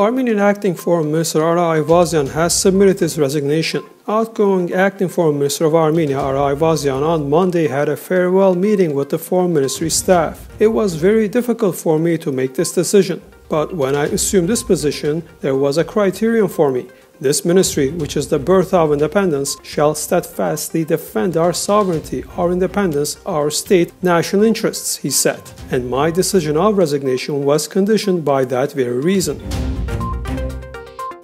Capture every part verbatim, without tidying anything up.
Armenian acting foreign minister Ara Aivazian has submitted his resignation. Outgoing acting foreign minister of Armenia Ara Aivazian on Monday had a farewell meeting with the foreign ministry staff. It was very difficult for me to make this decision, but when I assumed this position, there was a criterion for me. This ministry, which is the birth of independence, shall steadfastly defend our sovereignty, our independence, our state, national interests, he said. And my decision of resignation was conditioned by that very reason.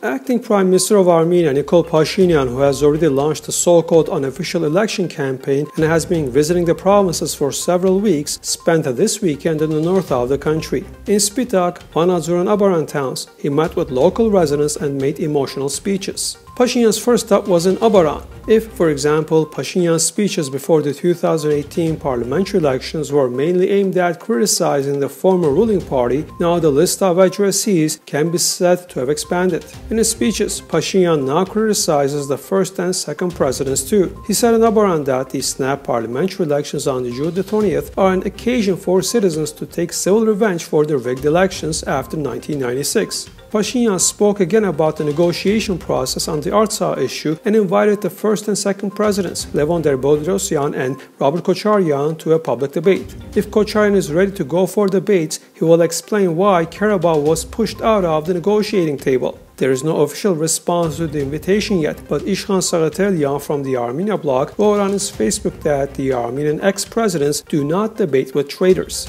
Acting Prime Minister of Armenia Nikol Pashinyan, who has already launched a so-called unofficial election campaign and has been visiting the provinces for several weeks, spent this weekend in the north of the country. In Spitak, Vanadzor and Aparan towns, he met with local residents and made emotional speeches. Pashinyan's first stop was in Aparan. If, for example, Pashinyan's speeches before the two thousand eighteen parliamentary elections were mainly aimed at criticizing the former ruling party, now the list of addressees can be said to have expanded. In his speeches, Pashinyan now criticizes the first and second presidents too. He said in Aparan that the snap parliamentary elections on June the twentieth are an occasion for citizens to take civil revenge for the rigged elections after nineteen ninety-six. Pashinyan spoke again about the negotiation process on the Artsakh issue and invited the first and second presidents, Levon Ter-Petrosyan and Robert Kocharyan, to a public debate. If Kocharyan is ready to go for debates, he will explain why Karabakh was pushed out of the negotiating table. There is no official response to the invitation yet, but Ishkhan Saghatelyan from the Armenia blog wrote on his Facebook that the Armenian ex-presidents do not debate with traitors.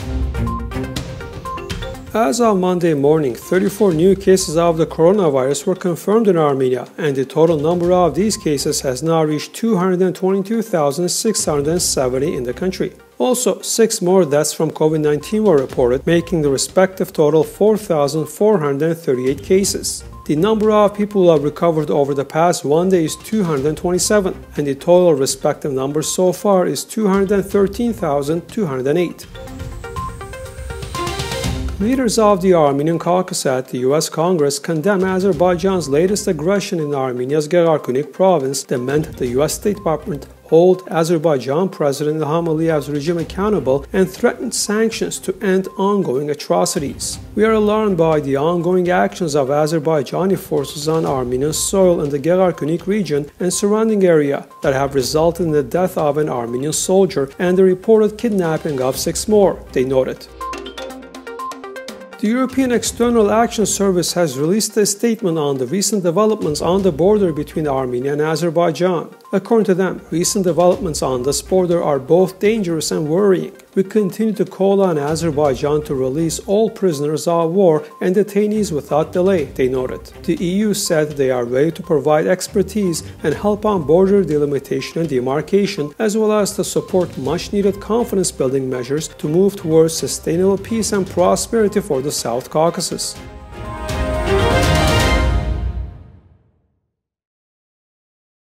As of Monday morning, thirty-four new cases of the coronavirus were confirmed in Armenia, and the total number of these cases has now reached two hundred twenty-two thousand six hundred seventy in the country. Also, six more deaths from COVID nineteen were reported, making the respective total four thousand four hundred thirty-eight cases. The number of people who have recovered over the past one day is two hundred twenty-seven, and the total respective number so far is two hundred thirteen thousand two hundred eight. Leaders of the Armenian caucus at the U S Congress condemn Azerbaijan's latest aggression in Armenia's Gegharkunik province, demand the U S State Department hold Azerbaijan President Ilham Aliyev's regime accountable, and threatened sanctions to end ongoing atrocities. We are alarmed by the ongoing actions of Azerbaijani forces on Armenian soil in the Gegharkunik region and surrounding area that have resulted in the death of an Armenian soldier and the reported kidnapping of six more, they noted. The European External Action Service has released a statement on the recent developments on the border between Armenia and Azerbaijan. According to them, recent developments on this border are both dangerous and worrying. We continue to call on Azerbaijan to release all prisoners of war and detainees without delay, they noted. The E U said they are ready to provide expertise and help on border delimitation and demarcation, as well as to support much-needed confidence-building measures to move towards sustainable peace and prosperity for the South Caucasus.